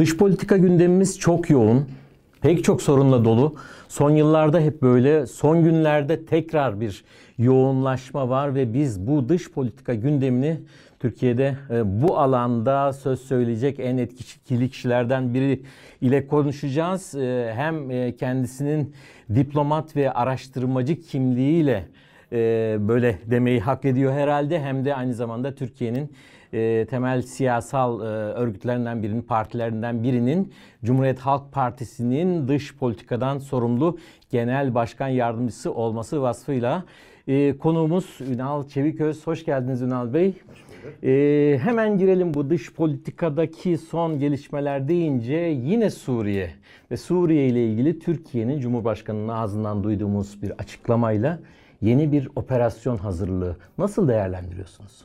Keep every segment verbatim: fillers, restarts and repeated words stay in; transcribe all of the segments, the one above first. Dış politika gündemimiz çok yoğun, pek çok sorunla dolu. Son yıllarda hep böyle, son günlerde tekrar bir yoğunlaşma var ve biz bu dış politika gündemini Türkiye'de bu alanda söz söyleyecek en etkili kişilerden biri ile konuşacağız. Hem kendisinin diplomat ve araştırmacı kimliğiyle böyle demeyi hak ediyor herhalde, hem de aynı zamanda Türkiye'nin E, temel siyasal e, örgütlerinden birinin, partilerinden birinin, Cumhuriyet Halk Partisi'nin dış politikadan sorumlu genel başkan yardımcısı olması vasfıyla e, konuğumuz Ünal Çeviköz. Hoş geldiniz Ünal Bey. E, hemen girelim bu dış politikadaki son gelişmeler deyince yine Suriye ve Suriye ile ilgili Türkiye'nin Cumhurbaşkanı'nın ağzından duyduğumuz bir açıklamayla yeni bir operasyon hazırlığı. Nasıl değerlendiriyorsunuz?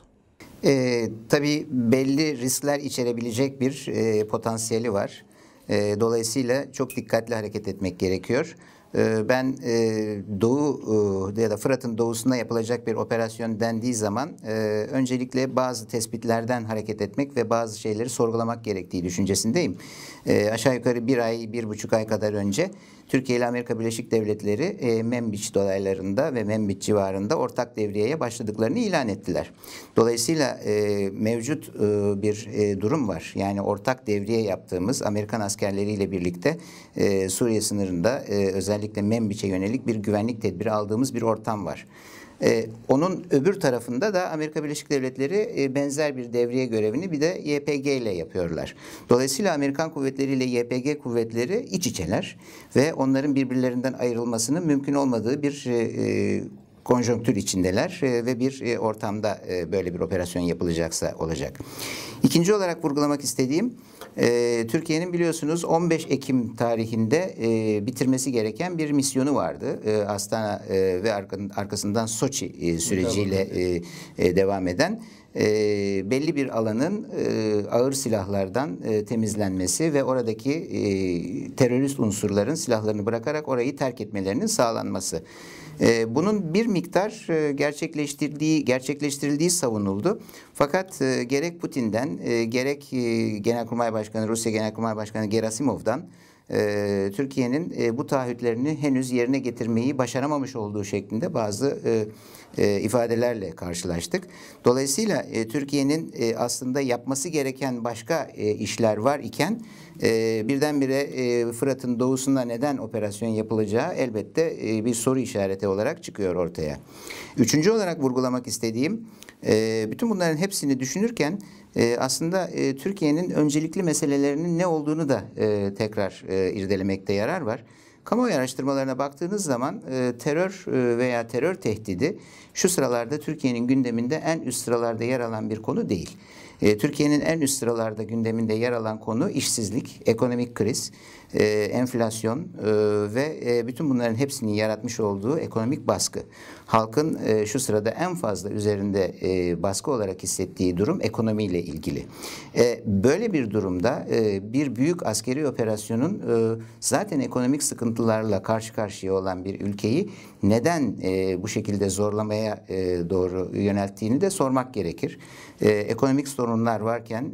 E, tabii belli riskler içerebilecek bir e, potansiyeli var. E, dolayısıyla çok dikkatli hareket etmek gerekiyor. E, ben e, Doğu e, ya da Fırat'ın doğusunda yapılacak bir operasyon dendiği zaman e, öncelikle bazı tespitlerden hareket etmek ve bazı şeyleri sorgulamak gerektiği düşüncesindeyim. E, aşağı yukarı bir ay, bir buçuk ay kadar önce Türkiye ile Amerika Birleşik Devletleri e, Manbij dolaylarında ve Manbij civarında ortak devriyeye başladıklarını ilan ettiler. Dolayısıyla e, mevcut e, bir e, durum var. Yani ortak devriye yaptığımız Amerikan askerleriyle birlikte e, Suriye sınırında e, özellikle Manbij'e yönelik bir güvenlik tedbiri aldığımız bir ortam var. Ee, onun öbür tarafında da Amerika Birleşik Devletleri e, benzer bir devriye görevini bir de Y P G ile yapıyorlar. Dolayısıyla Amerikan kuvvetleri ile Y P G kuvvetleri iç içeler ve onların birbirlerinden ayrılmasının mümkün olmadığı bir e, konjonktür içindeler ve bir ortamda böyle bir operasyon yapılacaksa olacak. İkinci olarak vurgulamak istediğim, Türkiye'nin biliyorsunuz on beş Ekim tarihinde bitirmesi gereken bir misyonu vardı. Astana ve arkasından Soçi süreciyle devam eden. E, belli bir alanın e, ağır silahlardan e, temizlenmesi ve oradaki e, terörist unsurların silahlarını bırakarak orayı terk etmelerinin sağlanması. E, bunun bir miktar e, gerçekleştirdiği, gerçekleştirildiği savunuldu. Fakat e, gerek Putin'den, e, gerek e, Genelkurmay Başkanı, Rusya Genelkurmay Başkanı Gerasimov'dan, Türkiye'nin bu taahhütlerini henüz yerine getirmeyi başaramamış olduğu şeklinde bazı ifadelerle karşılaştık. Dolayısıyla Türkiye'nin aslında yapması gereken başka işler var iken birdenbire Fırat'ın doğusunda neden operasyon yapılacağı elbette bir soru işareti olarak çıkıyor ortaya. Üçüncü olarak vurgulamak istediğim, bütün bunların hepsini düşünürken aslında Türkiye'nin öncelikli meselelerinin ne olduğunu da tekrar irdelemekte yarar var. Kamuoyu araştırmalarına baktığınız zaman terör veya terör tehdidi şu sıralarda Türkiye'nin gündeminde en üst sıralarda yer alan bir konu değil. Türkiye'nin en üst sıralarda gündeminde yer alan konu işsizlik, ekonomik kriz, enflasyon ve bütün bunların hepsinin yaratmış olduğu ekonomik baskı. Halkın şu sırada en fazla üzerinde baskı olarak hissettiği durum ekonomiyle ilgili. Böyle bir durumda bir büyük askeri operasyonun zaten ekonomik sıkıntılarla karşı karşıya olan bir ülkeyi neden bu şekilde zorlamaya doğru yönelttiğini de sormak gerekir. Ekonomik sorunlar varken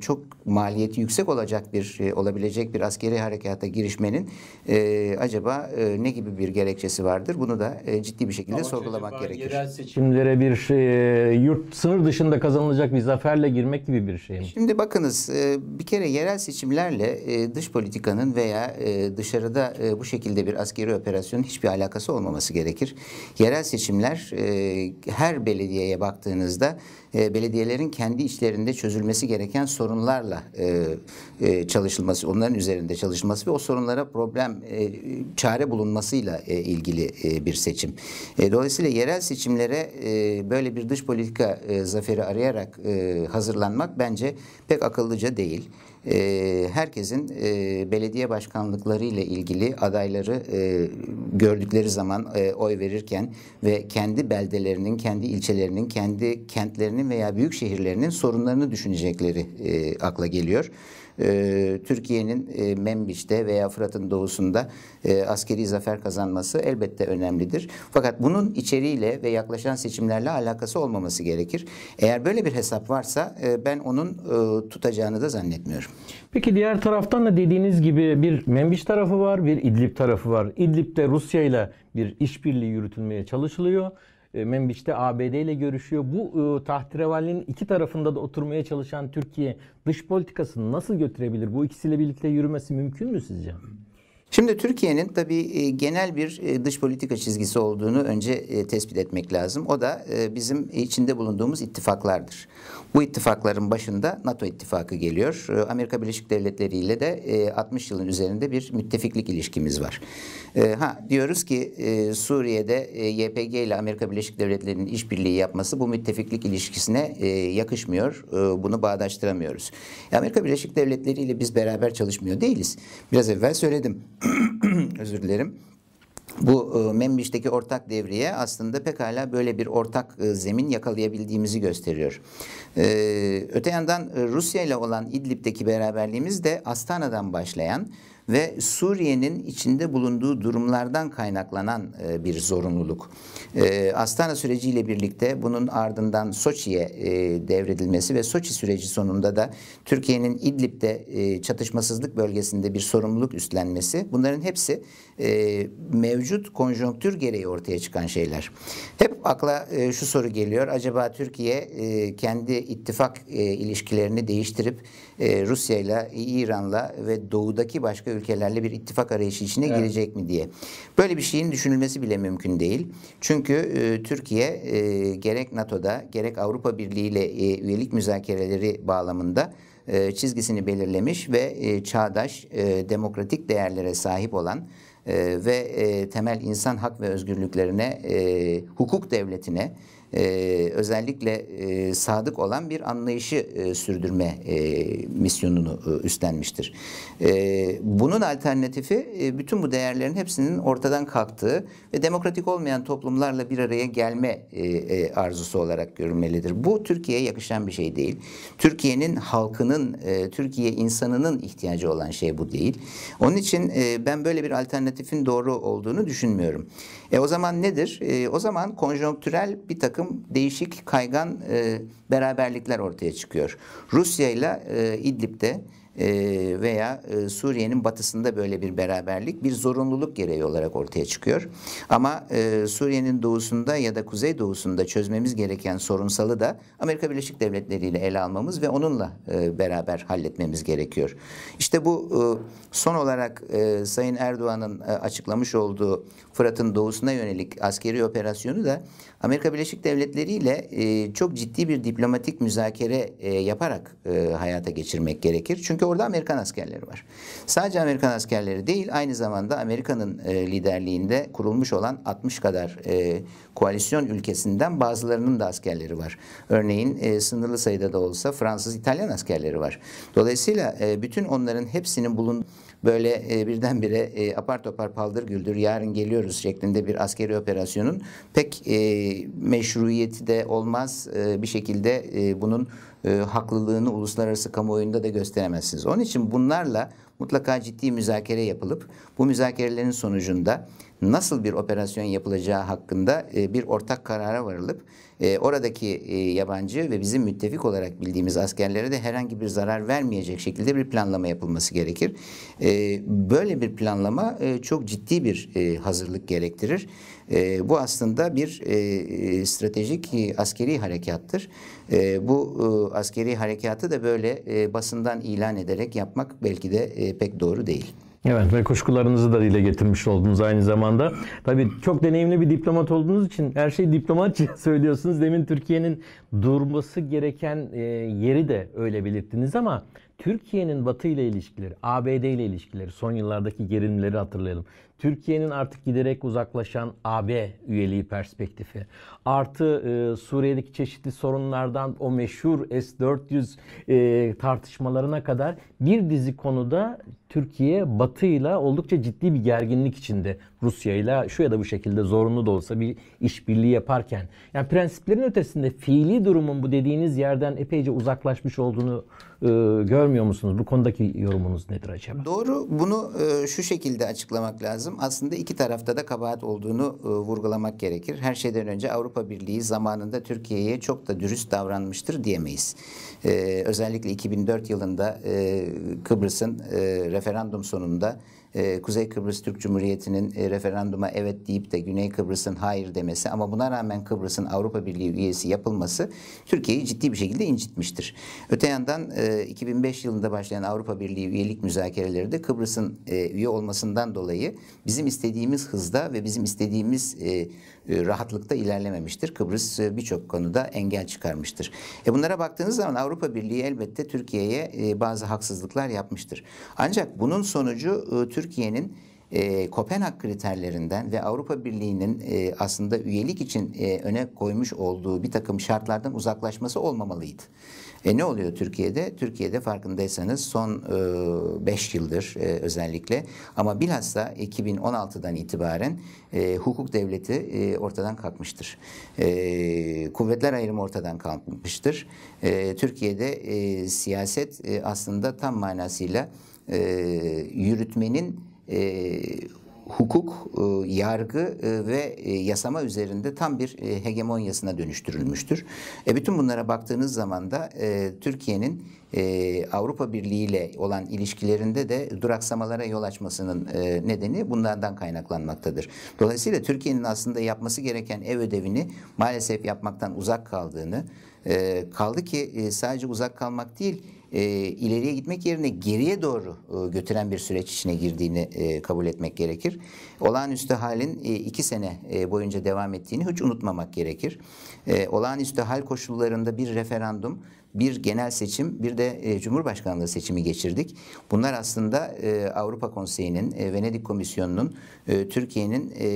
çok maliyeti yüksek olacak bir olabilecek bir askeri harekata girişmenin e, acaba e, ne gibi bir gerekçesi vardır? Bunu da e, ciddi bir şekilde ama sorgulamak gerekir. Yerel seçimlere bir şey, yurt sınır dışında kazanılacak bir zaferle girmek gibi bir şey mi? Şimdi bakınız, e, bir kere yerel seçimlerle e, dış politikanın veya e, dışarıda e, bu şekilde bir askeri operasyonun hiçbir alakası olmaması gerekir. Yerel seçimler e, her belediyeye baktığınızda e, belediyelerin kendi içlerinde çözülmesi gereken sorunlarla e, e, çalışılması, onların üzerinde çalışılması ve o sorunlara problem çare bulunmasıyla ilgili bir seçim. Dolayısıyla yerel seçimlere böyle bir dış politika zaferi arayarak hazırlanmak bence pek akıllıca değil. Herkesin belediye başkanlıkları ile ilgili adayları gördükleri zaman oy verirken ve kendi beldelerinin, kendi ilçelerinin, kendi kentlerinin veya büyük şehirlerinin sorunlarını düşünecekleri akla geliyor. e, Türkiye'nin e, Manbij'te veya Fırat'ın doğusunda e, askeri zafer kazanması elbette önemlidir. Fakat bunun içeriğiyle ve yaklaşan seçimlerle alakası olmaması gerekir. Eğer böyle bir hesap varsa e, ben onun e, tutacağını da zannetmiyorum. Peki diğer taraftan da dediğiniz gibi bir Manbij tarafı var, bir İdlib tarafı var. İdlib'de Rusya ile bir işbirliği yürütülmeye çalışılıyor. Manbij'te A B D ile görüşüyor. Bu e, tahterevallinin iki tarafında da oturmaya çalışan Türkiye dış politikasını nasıl götürebilir? Bu ikisiyle birlikte yürümesi mümkün mü sizce? Şimdi Türkiye'nin tabii genel bir dış politika çizgisi olduğunu önce tespit etmek lazım. O da bizim içinde bulunduğumuz ittifaklardır. Bu ittifakların başında NATO ittifakı geliyor. Amerika Birleşik Devletleri ile de altmış yılın üzerinde bir müttefiklik ilişkimiz var. Ha, diyoruz ki Suriye'de Y P G ile Amerika Birleşik Devletleri'nin işbirliği yapması bu müttefiklik ilişkisine yakışmıyor. Bunu bağdaştıramıyoruz. Amerika Birleşik Devletleri ile biz beraber çalışmıyor değiliz. Biraz evvel söyledim. Özür dilerim. Bu Manbij'teki ortak devriye aslında pekala böyle bir ortak zemin yakalayabildiğimizi gösteriyor. Ee, öte yandan Rusya ile olan İdlib'deki beraberliğimiz de Astana'dan başlayan ve Suriye'nin içinde bulunduğu durumlardan kaynaklanan bir zorunluluk. Astana süreciyle birlikte bunun ardından Soçi'ye devredilmesi ve Soçi süreci sonunda da Türkiye'nin İdlib'de çatışmasızlık bölgesinde bir sorumluluk üstlenmesi, bunların hepsi mevcut konjonktür gereği ortaya çıkan şeyler. Hep akla şu soru geliyor, acaba Türkiye kendi ittifak ilişkilerini değiştirip Rusya'yla, İran'la ve doğudaki başka ülkelerle bir ittifak arayışı içine evet. girecek mi diye. Böyle bir şeyin düşünülmesi bile mümkün değil. Çünkü e, Türkiye e, gerek NATO'da gerek Avrupa Birliği ile e, üyelik müzakereleri bağlamında e, çizgisini belirlemiş ve e, çağdaş e, demokratik değerlere sahip olan e, ve e, temel insan hak ve özgürlüklerine, e, hukuk devletine Ee, özellikle e, sadık olan bir anlayışı e, sürdürme e, misyonunu e, üstlenmiştir. E, bunun alternatifi e, bütün bu değerlerin hepsinin ortadan kalktığı ve demokratik olmayan toplumlarla bir araya gelme e, e, arzusu olarak görülmelidir. Bu Türkiye'ye yakışan bir şey değil. Türkiye'nin halkının, e, Türkiye insanının ihtiyacı olan şey bu değil. Onun için e, ben böyle bir alternatifin doğru olduğunu düşünmüyorum. E, o zaman nedir? E, o zaman konjonktürel bir takım değişik kaygan e, beraberlikler ortaya çıkıyor. Rusya ile İdlib'de e, veya e, Suriye'nin batısında böyle bir beraberlik bir zorunluluk gereği olarak ortaya çıkıyor. Ama e, Suriye'nin doğusunda ya da kuzey doğusunda çözmemiz gereken sorunsalı da Amerika Birleşik Devletleri ile ele almamız ve onunla e, beraber halletmemiz gerekiyor. İşte bu e, son olarak e, Sayın Erdoğan'ın e, açıklamış olduğu Fırat'ın doğusuna yönelik askeri operasyonu da Amerika Birleşik Devletleri ile e, çok ciddi bir diplomatik müzakere e, yaparak e, hayata geçirmek gerekir. Çünkü orada Amerikan askerleri var. Sadece Amerikan askerleri değil, aynı zamanda Amerika'nın e, liderliğinde kurulmuş olan altmış kadar e, koalisyon ülkesinden bazılarının da askerleri var. Örneğin e, sınırlı sayıda da olsa Fransız, İtalyan askerleri var. Dolayısıyla e, bütün onların hepsinin bulunduğu böyle e, birdenbire e, apar topar paldır güldür yarın geliyoruz şeklinde bir askeri operasyonun pek e, meşruiyeti de olmaz, e, bir şekilde e, bunun e, haklılığını uluslararası kamuoyunda da gösteremezsiniz. Onun için bunlarla mutlaka ciddi müzakere yapılıp bu müzakerelerin sonucunda nasıl bir operasyon yapılacağı hakkında e, bir ortak karara varılıp e, oradaki e, yabancı ve bizim müttefik olarak bildiğimiz askerlere de herhangi bir zarar vermeyecek şekilde bir planlama yapılması gerekir. E, böyle bir planlama e, çok ciddi bir e, hazırlık gerektirir. E, bu aslında bir e, stratejik e, askeri harekattır. E, bu e, askeri harekatı da böyle e, basından ilan ederek yapmak belki de e, pek doğru değil. Evet, ve kuşkularınızı da dile getirmiş oldunuz aynı zamanda. Tabii çok deneyimli bir diplomat olduğunuz için her şeyi diplomatça söylüyorsunuz. Demin Türkiye'nin durması gereken yeri de öyle belirttiniz ama Türkiye'nin Batı ile ilişkileri, A B D ile ilişkileri, son yıllardaki gerilimleri hatırlayalım. Türkiye'nin artık giderek uzaklaşan A B üyeliği perspektifi, artı e, Suriye'deki çeşitli sorunlardan o meşhur S dört yüz e, tartışmalarına kadar bir dizi konuda Türkiye Batı'yla oldukça ciddi bir gerginlik içinde, Rusya'yla şu ya da bu şekilde zorunlu da olsa bir işbirliği yaparken. Yani prensiplerin ötesinde fiili durumun bu dediğiniz yerden epeyce uzaklaşmış olduğunu e, görmüyor musunuz? Bu konudaki yorumunuz nedir acaba? Doğru. Bunu e, şu şekilde açıklamak lazım. Aslında iki tarafta da kabahat olduğunu e, vurgulamak gerekir. Her şeyden önce Avrupa Birliği zamanında Türkiye'ye çok da dürüst davranmıştır diyemeyiz. E, özellikle iki bin dört yılında e, Kıbrıs'ın e, referandum sonunda e, Kuzey Kıbrıs Türk Cumhuriyeti'nin e, referanduma evet deyip de Güney Kıbrıs'ın hayır demesi, ama buna rağmen Kıbrıs'ın Avrupa Birliği üyesi yapılması Türkiye'yi ciddi bir şekilde incitmiştir. Öte yandan e, iki bin beş yılında başlayan Avrupa Birliği üyelik müzakereleri de Kıbrıs'ın e, üye olmasından dolayı bizim istediğimiz hızda ve bizim istediğimiz e, rahatlıkta ilerlememiştir. Kıbrıs birçok konuda engel çıkarmıştır. E bunlara baktığınız zaman Avrupa Birliği elbette Türkiye'ye bazı haksızlıklar yapmıştır. Ancak bunun sonucu Türkiye'nin E, Kopenhag kriterlerinden ve Avrupa Birliği'nin e, aslında üyelik için e, öne koymuş olduğu bir takım şartlardan uzaklaşması olmamalıydı. E, ne oluyor Türkiye'de? Türkiye'de farkındaysanız son beş e, yıldır e, özellikle, ama bilhassa iki bin on altıdan itibaren e, hukuk devleti e, ortadan kalkmıştır. E, kuvvetler ayrımı ortadan kalkmıştır. E, Türkiye'de e, siyaset e, aslında tam manasıyla e, yürütmenin E, hukuk, e, yargı e, ve e, yasama üzerinde tam bir e, hegemonyasına dönüştürülmüştür. E, bütün bunlara baktığınız zaman da e, Türkiye'nin e, Avrupa Birliği ile olan ilişkilerinde de duraksamalara yol açmasının e, nedeni bunlardan kaynaklanmaktadır. Dolayısıyla Türkiye'nin aslında yapması gereken ev ödevini maalesef yapmaktan uzak kaldığını, e, kaldı ki e, sadece uzak kalmak değil, E, ileriye gitmek yerine geriye doğru e, götüren bir süreç içine girdiğini e, kabul etmek gerekir. Olağanüstü halin e, iki sene e, boyunca devam ettiğini hiç unutmamak gerekir. E, olağanüstü hal koşullarında bir referandum, bir genel seçim, bir de e, Cumhurbaşkanlığı seçimi geçirdik. Bunlar aslında e, Avrupa Konseyi'nin, e, Venedik Komisyonu'nun e, Türkiye'nin e,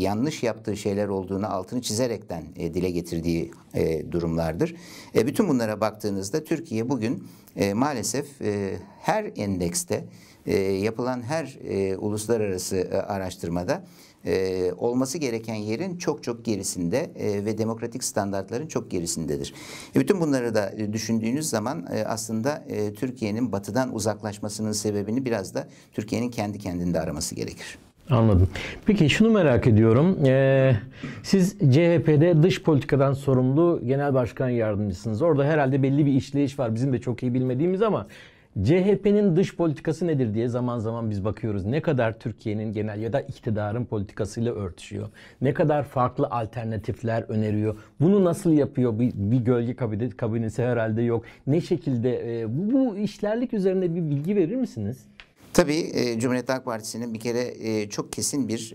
yanlış yaptığı şeyler olduğunu altını çizerekten e, dile getirdiği e, durumlardır. E, bütün bunlara baktığınızda Türkiye bugün e, maalesef e, her endekste e, yapılan her e, uluslararası e, araştırmada Ee, olması gereken yerin çok çok gerisinde e, ve demokratik standartların çok gerisindedir. E, bütün bunları da e, düşündüğünüz zaman e, aslında e, Türkiye'nin batıdan uzaklaşmasının sebebini biraz da Türkiye'nin kendi kendinde araması gerekir. Anladım. Peki şunu merak ediyorum. Ee, siz C H P'de dış politikadan sorumlu genel başkan yardımcısınız. Orada herhalde belli bir işleyiş var, bizim de çok iyi bilmediğimiz, ama C H P'nin dış politikası nedir diye zaman zaman biz bakıyoruz. Ne kadar Türkiye'nin genel ya da iktidarın politikasıyla örtüşüyor? Ne kadar farklı alternatifler öneriyor? Bunu nasıl yapıyor? Bir, bir gölge kabinesi herhalde yok. Ne şekilde? E, bu, bu işlerlik üzerine bir bilgi verir misiniz? Tabii Cumhuriyet Halk Partisi'nin bir kere çok kesin bir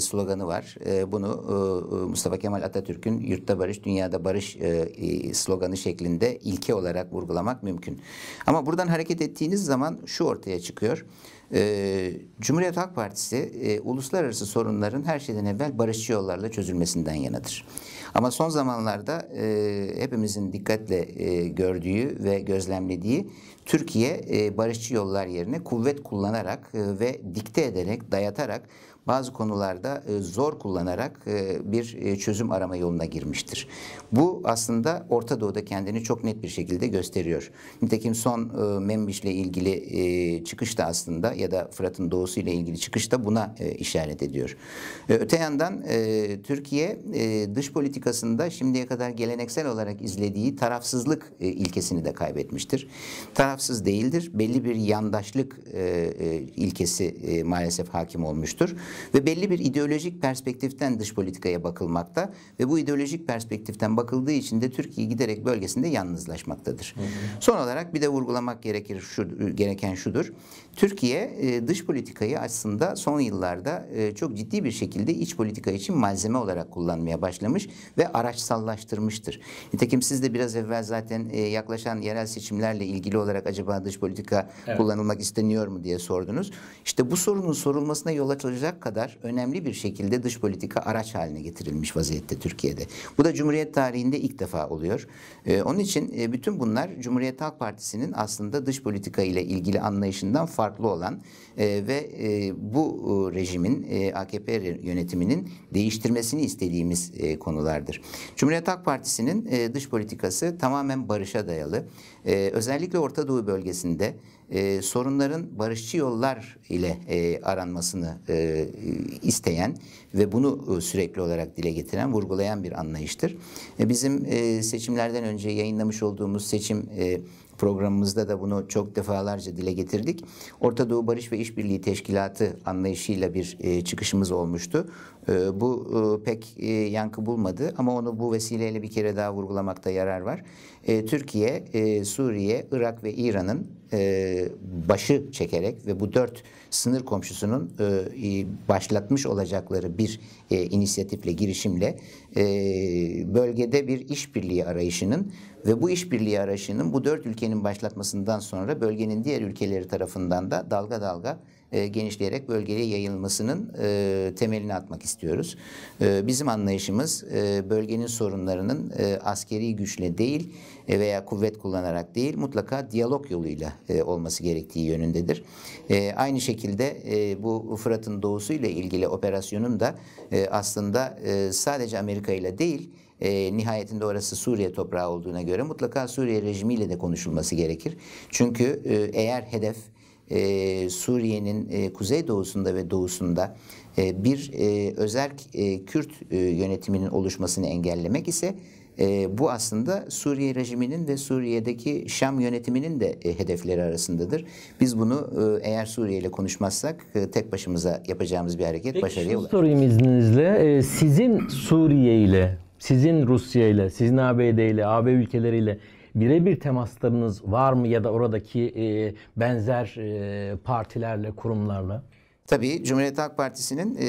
sloganı var. Bunu Mustafa Kemal Atatürk'ün "Yurtta barış, dünyada barış" sloganı şeklinde ilke olarak vurgulamak mümkün. Ama buradan hareket ettiğiniz zaman şu ortaya çıkıyor. Ee, Cumhuriyet Halk Partisi e, uluslararası sorunların her şeyden evvel barışçı yollarla çözülmesinden yanadır. Ama son zamanlarda e, hepimizin dikkatle e, gördüğü ve gözlemlediği, Türkiye e, barışçı yollar yerine kuvvet kullanarak e, ve dikte ederek, dayatarak, bazı konularda zor kullanarak bir çözüm arama yoluna girmiştir. Bu aslında Orta Doğu'da kendini çok net bir şekilde gösteriyor. Nitekim son Manbij ile ilgili çıkışta aslında, ya da Fırat'ın doğusu ile ilgili çıkışta buna işaret ediyor. Öte yandan Türkiye dış politikasında şimdiye kadar geleneksel olarak izlediği tarafsızlık ilkesini de kaybetmiştir. Tarafsız değildir. Belli bir yandaşlık ilkesi maalesef hakim olmuştur. Ve belli bir ideolojik perspektiften dış politikaya bakılmakta ve bu ideolojik perspektiften bakıldığı için de Türkiye giderek bölgesinde yalnızlaşmaktadır. Hı hı. Son olarak bir de vurgulamak gerekir, şu, gereken şudur. Türkiye dış politikayı aslında son yıllarda çok ciddi bir şekilde iç politika için malzeme olarak kullanmaya başlamış ve araçsallaştırmıştır. Nitekim siz de biraz evvel zaten yaklaşan yerel seçimlerle ilgili olarak acaba dış politika, evet, kullanılmak isteniyor mu diye sordunuz. İşte bu sorunun sorulmasına yol açılacak kadar önemli bir şekilde dış politika araç haline getirilmiş vaziyette Türkiye'de. Bu da Cumhuriyet tarihinde ilk defa oluyor. Ee, onun için bütün bunlar Cumhuriyet Halk Partisi'nin aslında dış politika ile ilgili anlayışından farklı olan e, ve e, bu rejimin, e, A K P yönetiminin değiştirmesini istediğimiz e, konulardır. Cumhuriyet Halk Partisi'nin e, dış politikası tamamen barışa dayalı. E, özellikle Orta Doğu bölgesinde Ee, sorunların barışçı yollar ile e, aranmasını e, isteyen ve bunu sürekli olarak dile getiren, vurgulayan bir anlayıştır. E, bizim e, seçimlerden önce yayınlamış olduğumuz seçim e, programımızda da bunu çok defalarca dile getirdik. Orta Doğu Barış ve İşbirliği Teşkilatı anlayışıyla bir e, çıkışımız olmuştu. E, bu e, pek e, yankı bulmadı ama onu bu vesileyle bir kere daha vurgulamakta yarar var. E, Türkiye, e, Suriye, Irak ve İran'ın e, başı çekerek ve bu dört sınır komşusunun e, başlatmış olacakları bir e, inisiyatifle, girişimle e, bölgede bir işbirliği arayışının ve bu işbirliği arayışının bu dört ülkenin başlatmasından sonra bölgenin diğer ülkeleri tarafından da dalga dalga e, genişleyerek bölgeye yayılmasının e, temelini atmak istiyoruz. E, bizim anlayışımız e, bölgenin sorunlarının e, askeri güçle değil e, veya kuvvet kullanarak değil, mutlaka diyalog yoluyla e, olması gerektiği yönündedir. E, aynı şekilde e, bu Fırat'ın doğusuyla ilgili operasyonun da e, aslında e, sadece Amerika ile değil, E, nihayetinde orası Suriye toprağı olduğuna göre mutlaka Suriye rejimiyle de konuşulması gerekir. Çünkü e, eğer hedef e, Suriye'nin e, kuzeydoğusunda ve doğusunda e, bir e, özerk e, Kürt e, yönetiminin oluşmasını engellemek ise e, bu aslında Suriye rejiminin ve Suriye'deki Şam yönetiminin de e, hedefleri arasındadır. Biz bunu e, eğer Suriye ile konuşmazsak e, tek başımıza yapacağımız bir hareket Peki, başarıya ulaşır. Sorayım izninizle. E, sizin Suriye ile, sizin Rusya ile, sizin A B D ile, A B ülkeleriyle birebir temaslarınız var mı ya da oradaki e, benzer e, partilerle, kurumlarla? Tabii Cumhuriyet Halk Partisi'nin e,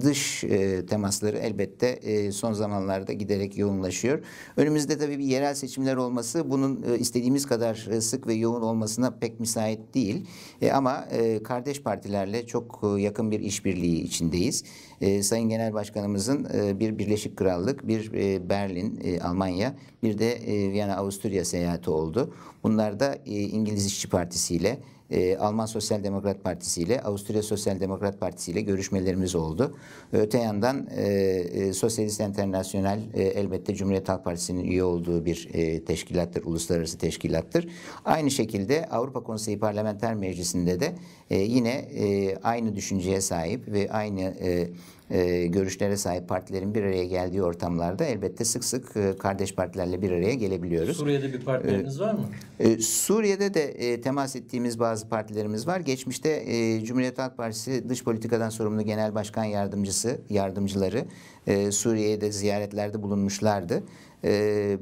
dış e, temasları elbette e, son zamanlarda giderek yoğunlaşıyor. Önümüzde tabii bir yerel seçimler olması bunun e, istediğimiz kadar e, sık ve yoğun olmasına pek müsait değil. E, ama e, kardeş partilerle çok e, yakın bir işbirliği içindeyiz. E, Sayın Genel Başkanımızın e, bir Birleşik Krallık, bir e, Berlin, e, Almanya, bir de e, Viyana, Avusturya seyahati oldu. Bunlar da e, İngiliz İşçi Partisi ile, E, Alman Sosyal Demokrat Partisi ile, Avusturya Sosyal Demokrat Partisi ile görüşmelerimiz oldu. Öte yandan e, e, Sosyalist Enternasyonel e, elbette Cumhuriyet Halk Partisi'nin üye olduğu bir e, teşkilattır, uluslararası teşkilattır. Aynı şekilde Avrupa Konseyi Parlamenter Meclisi'nde de e, yine e, aynı düşünceye sahip ve aynı e, e, görüşlere sahip partilerin bir araya geldiği ortamlarda elbette sık sık e, kardeş partilerle bir araya gelebiliyoruz. Suriye'de bir partileriniz e, var mı? E, Suriye'de de e, temas ettiğimiz bazı partilerimiz var. Geçmişte e, Cumhuriyet Halk Partisi dış politikadan sorumlu Genel Başkan Yardımcısı, yardımcıları e, Suriye'de ziyaretlerde bulunmuşlardı. E,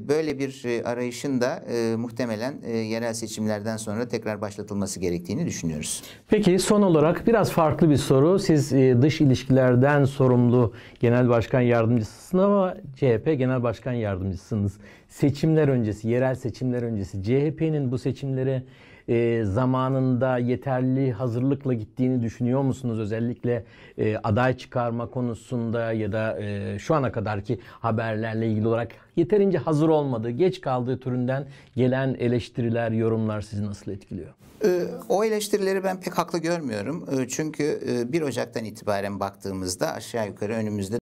böyle bir e, arayışın da e, muhtemelen e, yerel seçimlerden sonra tekrar başlatılması gerektiğini düşünüyoruz. Peki son olarak biraz farklı bir soru. Siz e, dış ilişkilerden sorumlu Genel Başkan Yardımcısısınız ama C H P Genel Başkan Yardımcısınız. Seçimler öncesi, yerel seçimler öncesi C H P'nin bu seçimlere E, zamanında yeterli hazırlıkla gittiğini düşünüyor musunuz? Özellikle e, aday çıkarma konusunda ya da e, şu ana kadarki haberlerle ilgili olarak yeterince hazır olmadığı, geç kaldığı türünden gelen eleştiriler, yorumlar sizi nasıl etkiliyor? E, o eleştirileri ben pek haklı görmüyorum. E, çünkü e, bir Ocak'tan itibaren baktığımızda aşağı yukarı önümüzde